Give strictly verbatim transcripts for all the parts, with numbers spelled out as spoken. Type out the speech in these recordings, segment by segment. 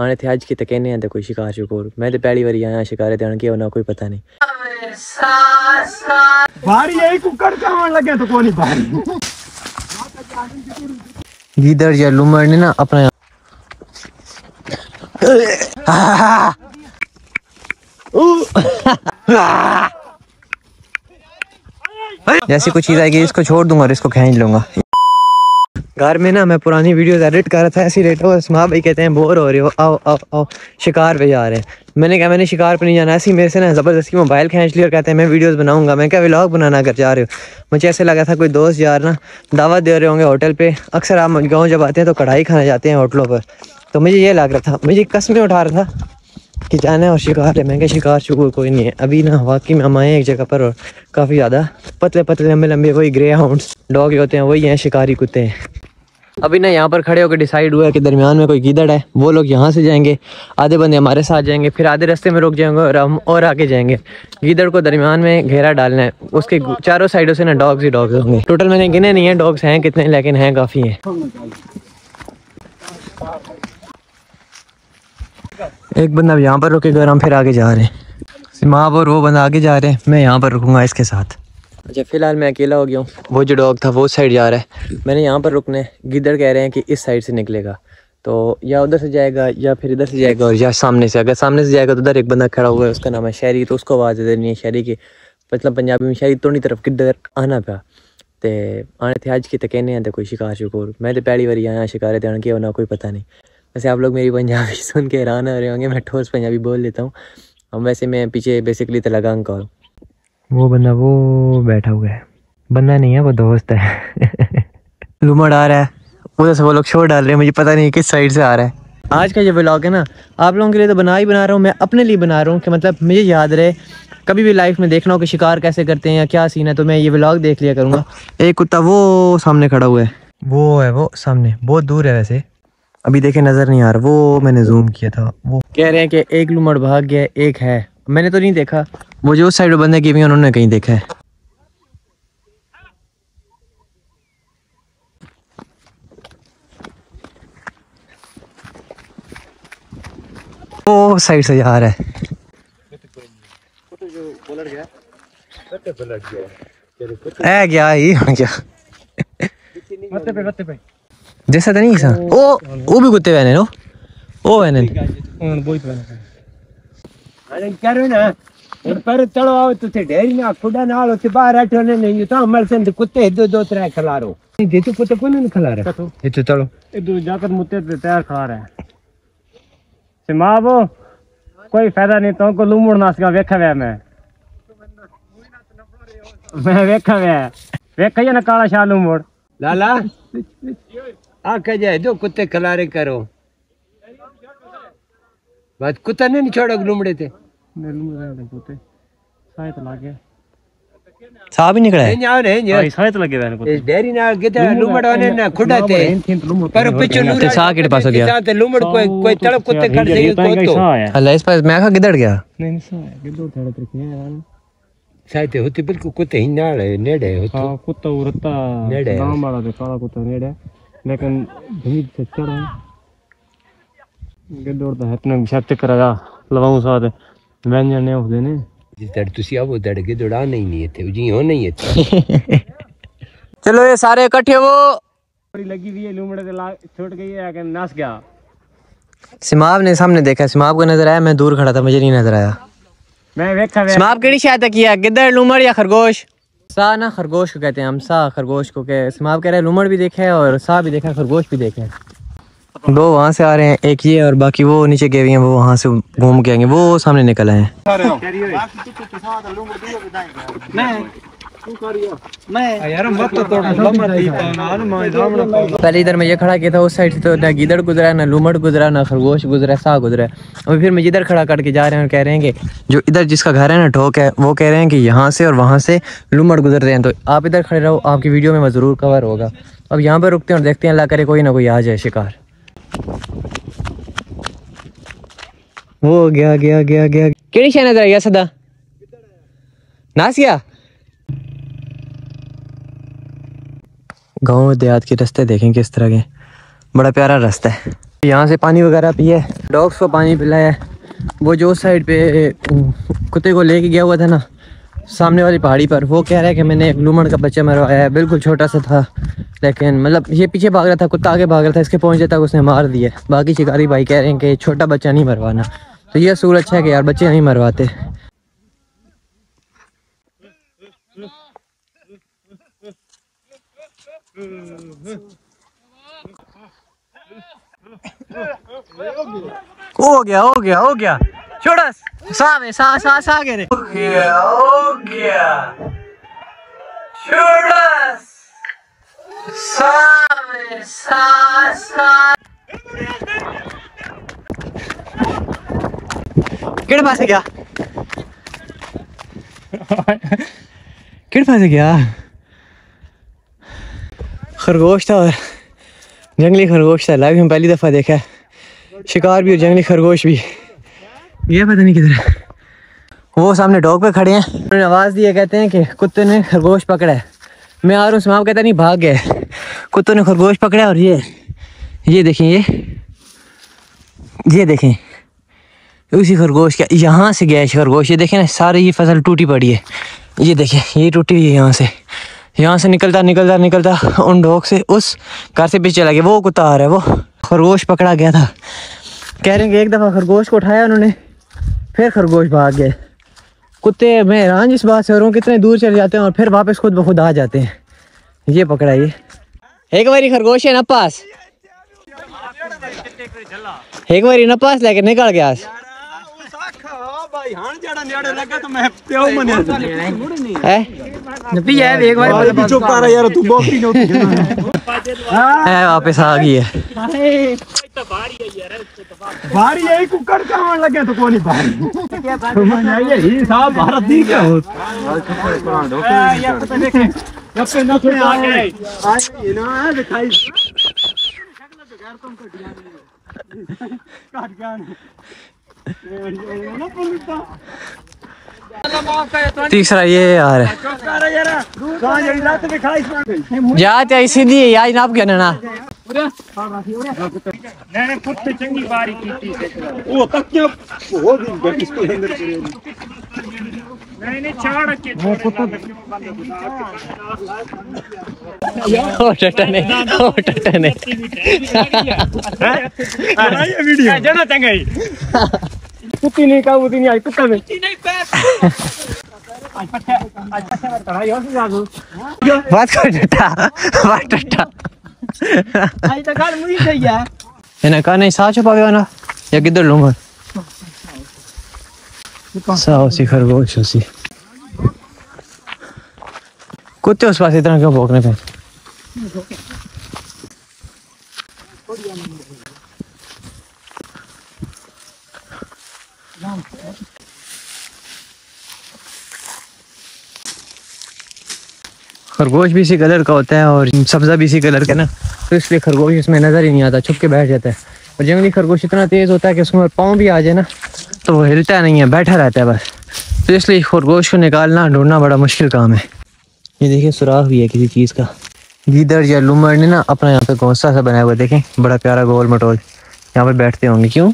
आने थे अज कित कहने आते कोई शिकार शिकोर, मैं तो पहली बारी आया शिकारे ते आन के होना कोई पता नहीं। भारी यही कुकड़ कावन लगे तो कोनी भारी गीदर या लुमर ने ना अपना जैसे कुछ चीज आएगी इसको छोड़ दूंगा और इसको खींच लूंगा। घर में ना मैं पुरानी वीडियोस एडिट कर रहा था, ऐसी रेट हो माँ भाई कहते हैं बोर हो रहे हो आओ आओ आओ शिकार पे जा रहे हैं। मैंने कहा मैंने शिकार पे नहीं जाना, ऐसी मेरे से ना ज़बरदस्ती मोबाइल खींच लिया और कहते हैं मैं वीडियोस बनाऊंगा। मैं क्या व्लॉग बनाना कर जा रहे हो? मुझे ऐसे लगा था कोई दोस्त यार ना दावत दे रहे होंगे होटल पर। अक्सर आप गाँव जब आते हैं तो कढ़ाई खाना जाते हैं होटलों पर, तो मुझे ये लग रहा था, मुझे कसमें उठा रहा था कि जाना है और शिकार है। मैं क्या शिकार शुरू कोई नहीं है अभी ना। वाकई में हम आए हैं एक जगह पर और काफ़ी ज़्यादा पतले पतले लंबे लंबे वही ग्रेहाउंड्स डॉग होते हैं, वही हैं शिकारी कुत्ते हैं। अभी ना यहाँ पर खड़े होकर डिसाइड हुआ है कि दरमियान में कोई गीदड़ है, वो लोग यहाँ से जाएंगे, आधे बंदे हमारे साथ जाएंगे, फिर आधे रास्ते में रुक जाएंगे और हम और आगे जाएंगे। गीदड़ को दरमियान में घेरा डालना है, उसके चारों साइडों से ना डॉग्स ही डॉग्स होंगे। टोटल मैंने गिने नहीं है डॉग्स हैं कितने, लेकिन हैं काफ़ी हैं। एक बंदा अब यहाँ पर रुके गए, हम फिर आगे जा रहे हैं। सिमाब और वो बंदा आगे जा रहे हैं, मैं यहाँ पर रुकूंगा इसके साथ। अच्छा फिलहाल मैं अकेला हो गया हूँ, वो जो डॉग था वो उस साइड जा रहा है, मैंने यहाँ पर रुकने। गिदड़ कह रहे हैं कि इस साइड से निकलेगा तो या उधर से जाएगा या फिर इधर से जाएगा और या सामने से। अगर सामने से जाएगा तो उधर एक बंदा खड़ा हुआ है, उसका नाम है शहरी, तो उसको आवाज़ देनी है शहरी की, मतलब पंजाबी में शहरी तोड़ी तरफ गिदड़ आना पिया। तो आने थे अज कित कहने आते कोई शिकार शिकोर, मैं तो पहली बारी आया शिकारे ते आन के होना कोई पता नहीं। वैसे आप लोग मेरी पंजाबी सुन के हैरान हो रहे होंगे, मैं ठोस पंजाबी बोल लेता हूँ। और वैसे मैं पीछे बेसिकली तलागांग का हूँ। वो बंदा वो बैठा हुआ है, बंदा नहीं है वो दोस्त है। लुमड़ आ रहा है उधर से, वो लोग शोर डाल रहे हैं, मुझे पता नहीं किस साइड से आ रहा है। आज का जो व्लॉग है ना आप लोगों के लिए तो बना ही बना रहा हूँ, मैं अपने लिए बना रहा हूँ कि मतलब मुझे याद रहे कभी भी लाइफ में देखना हो कि शिकार कैसे करते हैं या क्या सीन है, तो मैं ये व्लॉग देख लिया करूँगा। एक कुत्ता वो सामने खड़ा हुआ है, वो है वो सामने, बहुत दूर है वैसे, अभी देखे नज़र नहीं आ रहा, वो मैंने जूम किया था। वो कह रहे हैं कि एक लुमड़ भाग गया, एक है, मैंने तो नहीं देखा, वो जो उस साइड बंदे की भी उन्होंने कहीं देखा है। वो साइड से जा रहा है, है क्या ही क्या जैसा था नहीं सा ओ वो भी कुत्ते बहने नो ओ बहने उन बहुत बहने अरे करो ना उन पर चढ़ो आओ तो से डेरी ना खुदा नाल होते बाहर हटने नहीं तो हमल से कुत्ते दो दो तरह खिला रो नहीं दे तो कुत्ते को नहीं खिला रहा ये तो चलो इधर जाकर मुत्ते पे तैयार खा रहा है से मां वो कोई फायदा नहीं तो को लूमड़ नास का देखा वे मैं मैं देखा वे देखा ये ना काला शालू मोड़ लाला आके जाए दो कुत्ते खिलारे करो बात कुत्ता नहीं छोड़ो लुमड़े थे कुत्ते साए तो लगे साहब ही निकला है जाओ रे भाई साए तो लगे कुत्ते इस डेरी ना किते लुमड़ो ने ना खुडा थे पर पीछे नूर सा के पास हो गया साथ लुमड़ कोई कोई तड़प कुत्ते कर दे तो हल्ला इस पास मैं खा गिदड़ गया नहीं नहीं सा गिदड़ थोड़ा तरीके है साए तो होते बिल्कुल कुत्ते ही नाल नेड़े होते हां कुत्ता उरता नाम वाला तो काला कुत्ता नेड़े लेकिन भीड़ से चढ़ा गदोड़ता है इतना शक्ति कराया लवाऊं साथ व्यंजन ने होते ने जिस दड़ तुसी अब दड़ के दौड़ा नहीं नहीं थे जी हो नहीं है। चलो ये सारे इकट्ठे वो लगी हुई है लूमड़े के लाग छोड़ गई है कि नास गया। सिमाब ने सामने देखा, सिमाब को नजर आया, मैं दूर खड़ा था मुझे नहीं नजर आया। मैं देखा सिमाब केड़ी शायद किया गिदड़ लूमड़ या खरगोश सा ना खरगोश को कहते हैं हम सा खरगोश को कह समाप कह रहे हैं लुमड़ भी देखा है और सा भी देखा है खरगोश भी देखा है। दो वहाँ से आ रहे हैं एक ये और बाकी वो नीचे गए हुए हैं वो वहाँ से घूम के आएंगे वो सामने निकल आए हैं। पहले इधर में ये खड़ा किया था उस साइड से तो ना गीदड़ गुजरा ना लुमड़ गुजरा ना खरगोश गुजरा सा गुजरा और फिर मुझे इधर खड़ा करके जा रहे हैं और कह रहे हैं कि जो इधर जिसका घर है ना ठोक है वो कह रहे हैं कि यहाँ से और वहाँ से लुमड़ गुजर रहे हैं तो आप इधर खड़े रहो आपकी वीडियो में ज़रूर कवर होगा। अब यहाँ पर रुकते हैं और देखते हैं अल्लाह करे कोई ना कोई आ जाए शिकार। वो गया गया गया गया केड़ी शह नजर आ गया सदा नास गया। गाँव देहात के रास्ते देखें किस तरह के, बड़ा प्यारा रास्ता है। यहाँ से पानी वगैरह पिए, डॉग्स को पानी पिलाया। वो जो साइड पे कुत्ते को लेके गया हुआ था ना सामने वाली पहाड़ी पर, वो कह रहा है कि मैंने एक लूमड़ का बच्चा मरवाया है, बिल्कुल छोटा सा था, लेकिन मतलब ये पीछे भाग रहा था, कुत्ता आगे भाग रहा था, इसके पहुंचे तक उसने मार दिया। बाकी शिकारी भाई कह रहे हैं कि छोटा बच्चा नहीं मरवाना, तो ये असूल अच्छा है कि यार बच्चे नहीं मरवाते। हो गया हो गया हो गया, छोड़ा सा में सा सा सा के रे, हो गया हो गया, छोड़ा सा में सा सा। किधर फंस गया, किधर फंस गया? खरगोश था, और जंगली खरगोश था, लाइफ में पहली दफ़ा देखा है शिकार भी और जंगली खरगोश भी। ये पता नहीं किधर है, वो सामने डॉग पे खड़े हैं, उन्होंने आवाज़ दी है, कहते हैं कि कुत्ते ने खरगोश पकड़ा है। मैं आ रहा हूँ, समाप कहता नहीं भाग गए, कुत्तों ने खरगोश पकड़ा। और ये ये देखें, ये ये देखें उसी खरगोश का, यहाँ से गया खरगोश। ये देखें ना, सारी ये फसल टूटी पड़ी है, ये देखें ये टूटी हुई है, यहाँ से यहाँ से निकलता निकलता निकलता उन डॉग से उस घर से पीछे चला गया। वो कुत्ता आ रहा है, वो खरगोश पकड़ा गया था। कह रहे हैं कि एक दफ़ा खरगोश को उठाया उन्होंने, फिर खरगोश भाग गए। कुत्ते मैं हैरान इस बात से हो रहा हूँ, कितने दूर चले जाते हैं और फिर वापस खुद ब खुद आ जाते हैं। ये पकड़ा, ये एक बारी खरगोश है न पास, एक बारी न पास लेके निकल गया। वापस आ गई है, बारी यही कुकर का आने लगे तो कोनी बारी ये साहब भारत दी क्या हो तीसरा ये यार है, इसीलिए यार जनाब क्या ना मैंने खुद पे चंगी बारी की थी, वो तकिया हो गई इसको अंदर चले मैंने छाड़ के ओ टटने ओ टटने ये वीडियो जना चंगाई कुत्ती नहीं का कुत्ती नहीं आई कुत्ता में नहीं पैस आज पत्ता आज पत्ता पर चढ़ाई हो जाओ बात कर टटा बात टटा आई तो काल मुई सही है एना का नहीं साचो पावे ना या किधर लूंगा साओ सी खरगोश सी कुत्ते उस पास इतना क्यों भौंकने पे। खरगोश भी इसी कलर का होता है और सब्जा भी इसी कलर का ना, तो इसलिए खरगोश इसमें नज़र ही नहीं आता, छुप के बैठ जाता है। और जंगली खरगोश इतना तेज़ होता है कि उसमें पाँव भी आ जाए ना तो वो हिलता नहीं है, बैठा रहता है बस, तो इसलिए खरगोश को निकालना ढूंढना बड़ा मुश्किल काम है। ये देखिए सुराख भी है किसी चीज़ का, गीदड़ या लूमड़ ने ना अपना यहाँ पे घोंसला सा बनाया हुआ, देखें बड़ा प्यारा गोल मटोल, यहाँ पर बैठते होंगे क्यों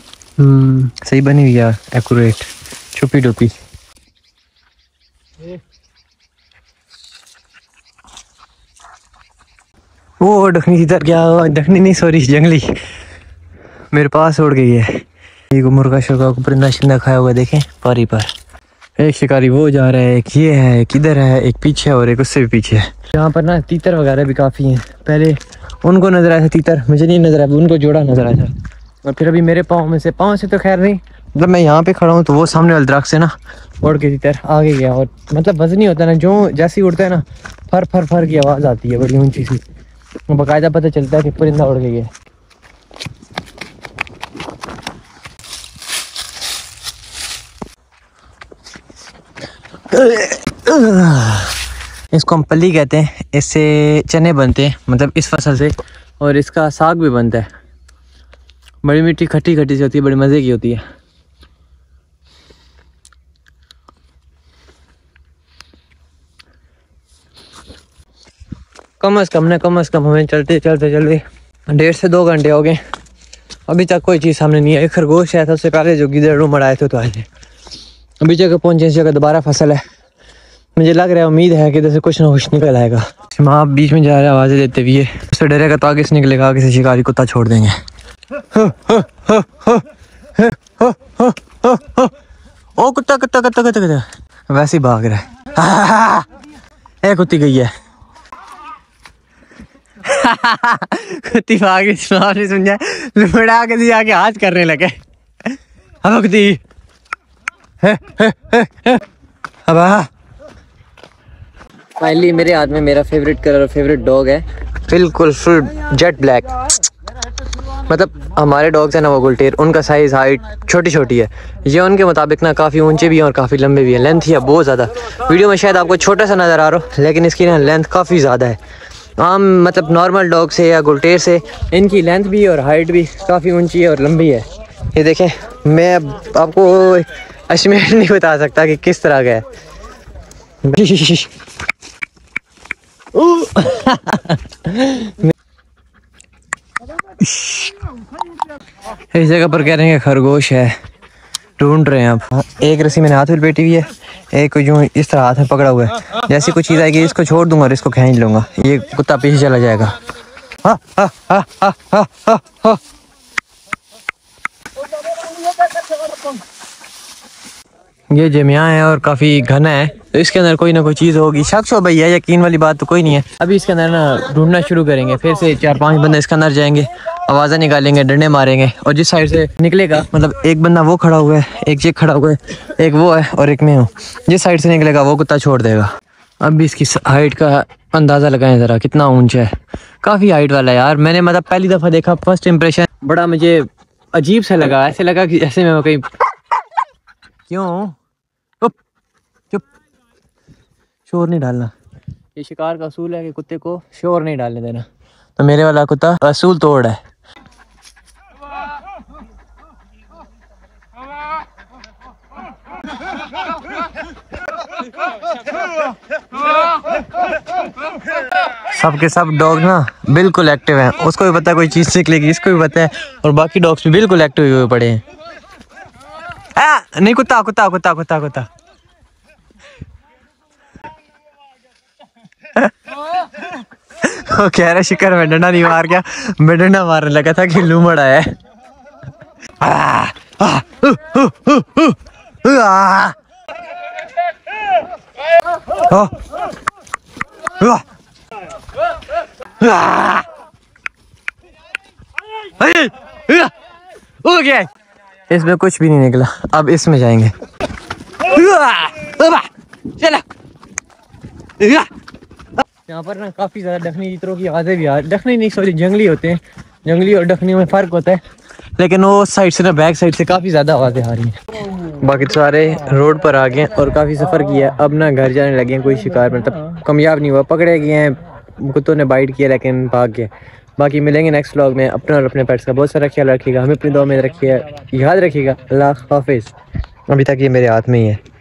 सही बनी हुई यार, एक्यूरेट छुपी डुपी। वो डखनी इधर क्या हुआ, डखनी नहीं सॉरी जंगली मेरे पास उड़ गई है। ये मुर्गा शुर्गा को परिंदा शिंदा खाया हुआ देखें पारी पर। एक शिकारी वो जा रहा है, एक ये है, एक इधर है, एक पीछे और एक उससे भी पीछे है। यहाँ पर ना तीतर वगैरह भी काफ़ी हैं, पहले उनको नजर आया था तीतर, मुझे नहीं नजर आया, उनको जोड़ा नजर आया था। और फिर अभी मेरे पाँव में से पाँव से तो खैर नहीं, मतलब मैं यहाँ पे खड़ा हूँ तो वो सामने वाले दरख्त से ना उड़ के तीतर आगे गया। और मतलब वजनी होता है ना, जो जैसे उड़ता है ना फर फर फर की आवाज़ आती है बड़ी ऊंची सी, बाकायदा पता चलता है कि परिंदा उड़ गई है। इसको हम पल्ली कहते हैं, इससे चने बनते हैं, मतलब इस फसल से, और इसका साग भी बनता है, बड़ी मीठी खट्टी खट्टी सी होती है, बड़ी मज़े की होती है। कम अज़ कम ना कम अज़ कम हमें चलते चलते चलते डेढ़ से दो घंटे हो गए, अभी तक कोई चीज़ सामने नहीं आई। खरगोश आया था उससे पहले जो गिदड़ उमड़ आए थे तो आए थे। अभी जगह पहुंचे, इस जगह दोबारा फसल है। मुझे लग रहा है, उम्मीद है कि इधर से कुछ ना कुछ निकल आएगा। माँ बीच में जा रहा है आवाज़ें देते हुए, उससे डरेगा तो आगे से निकलेगा, किसी शिकारी कुत्ता छोड़ देंगे। ओ कुत्ता कुत्ता कुत्ता कुत्ता वैसे ही भाग रहा है। ए कुत्ती गई है, कुत्ती भाग रही, समझा लुढ़ा के आके हाथ करने लगे। अब कुत्ती अब फाइनली मेरे हाथ में मेरा फेवरेट कलर और फेवरेट डॉग है, बिल्कुल फुल जेट ब्लैक। मतलब हमारे डॉग्स हैं ना वो गुलटेर, उनका साइज़ हाइट छोटी छोटी है, ये उनके मुताबिक ना काफ़ी ऊंचे भी हैं और काफ़ी लंबे भी हैं। लेंथ है बहुत ज़्यादा, वीडियो में शायद आपको छोटा सा नज़र आ रहा हो, लेकिन इसकी ना लेंथ काफ़ी ज़्यादा है। आम मतलब नॉर्मल डॉग से या गुलटेर से इनकी लेंथ भी और हाइट भी काफ़ी ऊँची है और लंबी है। ये देखें, मैं अब आपको एस्टिमेट नहीं बता सकता कि किस तरह का है। इस जगह पर कह रहे हैं खरगोश है, ढूंढ रहे हैं आप। एक रस्सी मैंने हाथ में लपेटी हुई है, एक को यूँ इस तरह हाथ में पकड़ा हुआ है। जैसे कोई चीज़ आएगी इसको छोड़ दूंगा और इसको खींच लूँगा, ये कुत्ता पीछे चला जाएगा। हा, हा, हा, हा, हा, हा, हा। ये जमिया है और काफ़ी घना है, तो इसके अंदर कोई ना कोई चीज़ होगी, शक शो भैया, यकीन वाली बात तो कोई नहीं है। अभी इसके अंदर ना ढूंढना शुरू करेंगे, फिर से चार पांच बंदे इसके अंदर जाएंगे, आवाज़ें निकालेंगे, डंडे मारेंगे, और जिस साइड से निकलेगा, मतलब एक बंदा वो खड़ा हुआ है, एक ये खड़ा हुआ है, एक वो है और एक मैं हूँ, जिस साइड से निकलेगा वो कुत्ता छोड़ देगा। अब भी इसकी हाइट का अंदाज़ा लगाएं ज़रा, कितना ऊँचा है, काफ़ी हाइट वाला है यार। मैंने मतलब पहली दफ़ा देखा, फर्स्ट इंप्रेशन बड़ा मुझे अजीब सा लगा, ऐसे लगा कि जैसे मैं कहीं क्यों शोर नहीं डालना, ये शिकार का असूल है कि कुत्ते को शोर नहीं डालने देना, तो मेरे वाला कुत्ता असूल तोड़ है। सब के सब डॉग ना बिल्कुल एक्टिव हैं, उसको भी पता है कोई चीज़ निकलेगी, इसको भी पता है, और बाकी डॉग्स भी बिल्कुल एक्टिव हुए पड़े हैं। आ, नहीं कुत्ता कुत्ता कुत्ता कुत्ता कुत्ता वो कह रहा शिकार में डंडा नहीं मार गया, मैं डंडा मारने लगा था कि लूमड़ आया है। इसमें कुछ भी नहीं निकला, अब इसमें जाएंगे। यहाँ पर ना काफ़ी ज़्यादा डखनी चित्रों की आवाज़ें भी आ, डखनी नहीं सॉरी जंगली होते हैं, जंगली और डखनी में फ़र्क होता है, लेकिन वो साइड से ना बैक साइड से काफ़ी ज़्यादा आवाज़ें आ रही हैं। बाकी सारे रोड पर आ गए हैं और काफ़ी सफ़र किया है, अब ना घर जाने लगे हैं। कोई शिकार मतलब कामयाब नहीं हुआ, पकड़े गए हैं, कुत्तों ने बाइट किया लेकिन भाग गए। बाकी मिलेंगे नेक्स्ट व्लॉग में। अपना और अपने पेट्स का बहुत सारा ख्याल रखिएगा, हमें अपनी दुआ में रखिएगा, याद रखिएगा। अल्लाह हाफिज़। अभी तक ये मेरे हाथ में ही है।